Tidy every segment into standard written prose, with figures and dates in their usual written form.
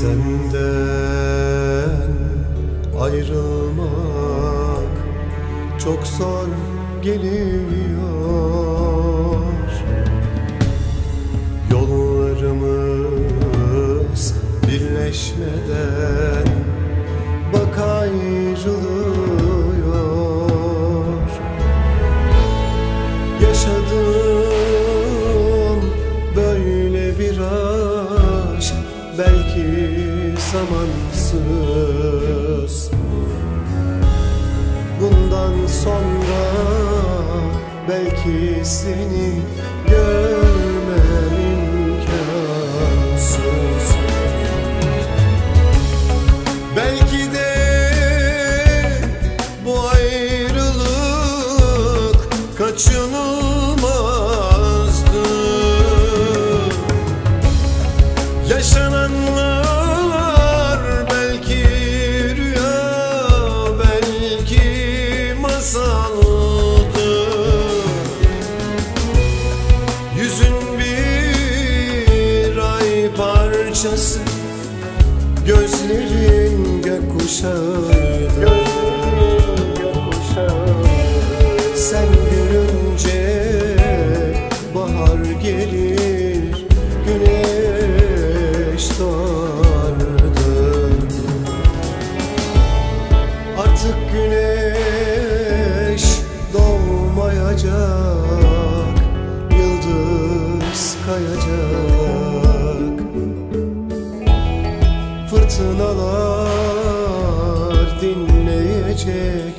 Senden ayrılmak çok zor geliyor. Yollarımız birleşmeden bak ayrılıyor. Yaşadım böyle bir aşk, belki zamansız. Bundan sonra belki seni görmem imkansız. Belki de bu ayrılık kaçınılmazdı. Yaşananlar gözlerin gökkuşağıydı. Sen gülünce bahar gelir, güneş doğardı. Artık güneş doğmayacak, yıldız kayacak. Fırtınalar dinleyecek,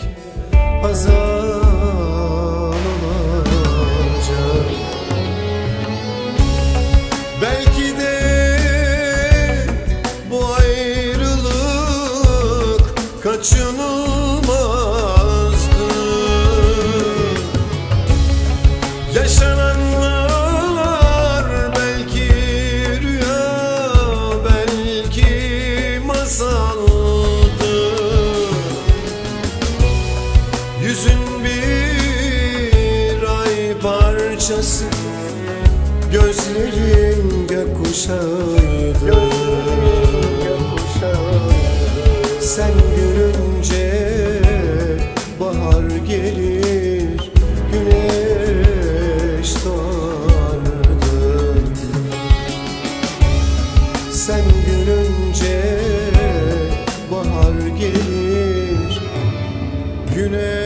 azan olacak. Belki de bu ayrılık kaçınılmazdı. Yaşananlar saldı. Yüzün bir ay parçası, gözlerin gökkuşağıydı. Sen görünce bahar gelir, güneş doğardı. Sen görünce bahar gelir, güneş